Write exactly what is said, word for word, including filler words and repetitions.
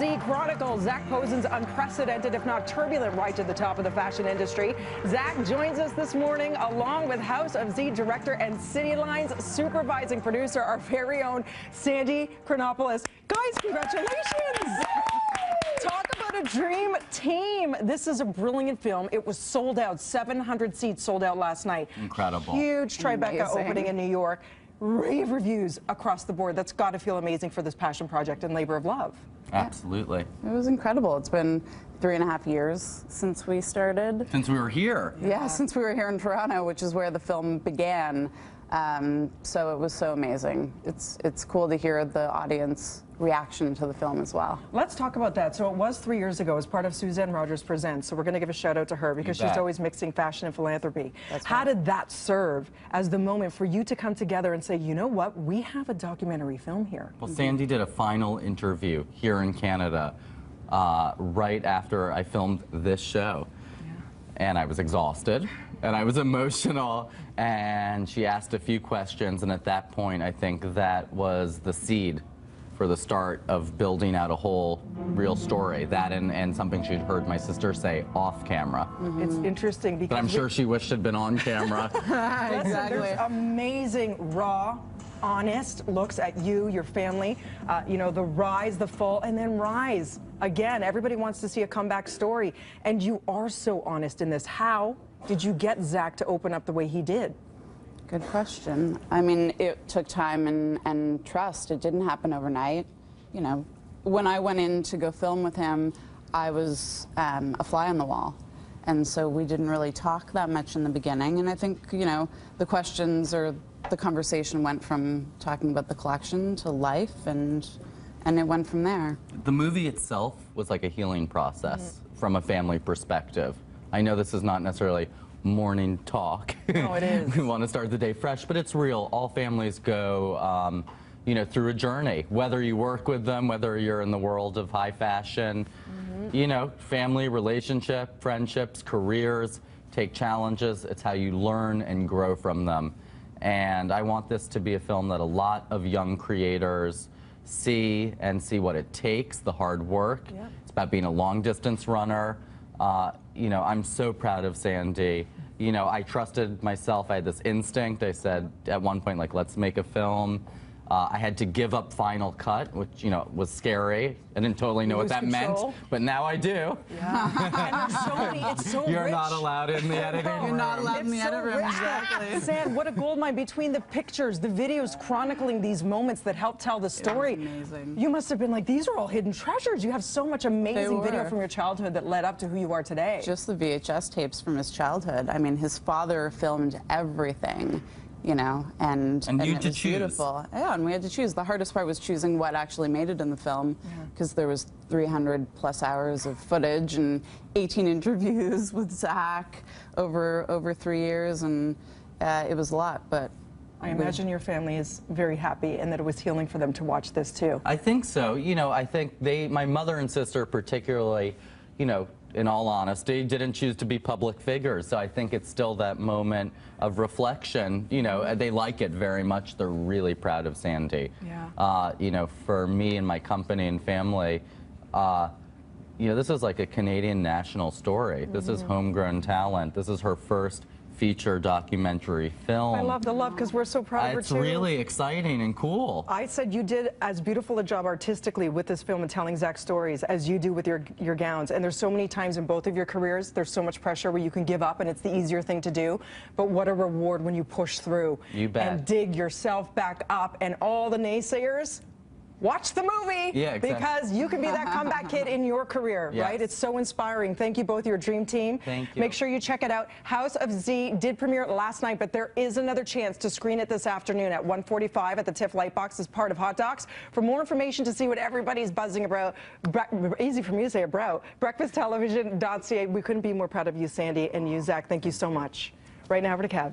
Z chronicles Zac Posen's unprecedented, if not turbulent, ride to the top of the fashion industry. Zac joins us this morning along with House of Z director and City Lines supervising producer, our very own Sandy Chronopoulos. Guys, congratulations! Talk about a dream team. This is a brilliant film. It was sold out. seven hundred seats sold out last night. Incredible. Huge Tribeca amazing. Opening in New York. Rave reviews across the board. That's got to feel amazing for this passion project and labor of love. Absolutely. Yeah. It was incredible. It's been three and a half years since we started. Since we were here. Yeah, yeah. Since we were here in Toronto, which is where the film began. Um, so it was so amazing. It's, it's cool to hear the audience reaction to the film as well. Let's talk about that. So it was three years ago as part of Suzanne Rogers Presents. So we're going to give a shout out to her because she's always mixing fashion and philanthropy. That's How right. did that serve as the moment for you to come together and say, you know what, we have a documentary film here? Well, Sandy did a final interview here in Canada uh, right after I filmed this show. Yeah. And I was exhausted. And I was emotional, and she asked a few questions, and at that point, I think that was the seed for the start of building out a whole real story. That and, and something she'd heard my sister say off camera. Mm-hmm. It's interesting because... But I'm sure she wished had been on camera. Exactly. There's amazing, raw, honest looks at you, your family, uh, you know, the rise, the fall, and then rise again. Everybody wants to see a comeback story, and you are so honest in this. How did you get Zac to open up the way he did? Good question. I mean, it took time and, and trust. It didn't happen overnight. You know, when I went in to go film with him, I was um, a fly on the wall. And so we didn't really talk that much in the beginning. And I think, you know, the questions or the conversation went from talking about the collection to life, and, and it went from there. The movie itself was like a healing process mm-hmm. from a family perspective. I know this is not necessarily morning talk. No, it is. We want to start the day fresh, but it's real. All families go, um, you know, through a journey. Whether you work with them, whether you're in the world of high fashion, mm-hmm. you know, family, relationship, friendships, careers, take challenges. It's how you learn and grow from them. And I want this to be a film that a lot of young creators see and see what it takes, the hard work. Yeah. It's about being a long-distance runner. Uh, you know, I'm so proud of Sandy. You know, I trusted myself. I had this instinct. I said at one point, like, let's make a film. Uh, I had to give up Final Cut, which, you know, was scary. I didn't totally know what that control. meant, but now I do. Yeah. And so many, it's so You're rich. not allowed in the editing no, room. You're not allowed it's in the so editing room, exactly. Sam, what a goldmine between the pictures, the videos chronicling these moments that help tell the story. Amazing. You must have been like, these are all hidden treasures. You have so much amazing video from your childhood that led up to who you are today. Just the V H S tapes from his childhood. I mean, his father filmed everything. You know, and, and, and it was choose. beautiful. Yeah, and we had to choose. The hardest part was choosing what actually made it in the film, because yeah. there was three hundred plus hours of footage and eighteen interviews with Zac over over three years, and uh, it was a lot. But I imagine your family is very happy, and that it was healing for them to watch this too. I think so. You know, I think they, my mother and sister particularly, you know, in all honesty, didn't choose to be public figures. So I think it's still that moment of reflection. You know, they like it very much. They're really proud of Sandy. Yeah. Uh, you know, for me and my company and family, uh, you know, this is like a Canadian national story. Mm-hmm. This is homegrown talent. This is her first feature documentary film. I love the love because we're so proud of her too. It's really exciting and cool. I said you did as beautiful a job artistically with this film and telling Zac's stories as you do with your your gowns. And there's so many times in both of your careers there's so much pressure where you can give up and it's the easier thing to do. But what a reward when you push through. You bet. And dig yourself back up, and all the naysayers, watch the movie, yeah, exactly. because you can be that comeback kid in your career, yes. right? It's so inspiring. Thank you both, your dream team. Thank you. Make sure you check it out. House of Z did premiere it last night, but there is another chance to screen it this afternoon at one forty-five at the TIFF Lightbox as part of Hot Docs. For more information to see what everybody's buzzing about, easy for me to say about, breakfast television dot c a. We couldn't be more proud of you, Sandy, and you, Zac. Thank you so much. Right now, over to Kev.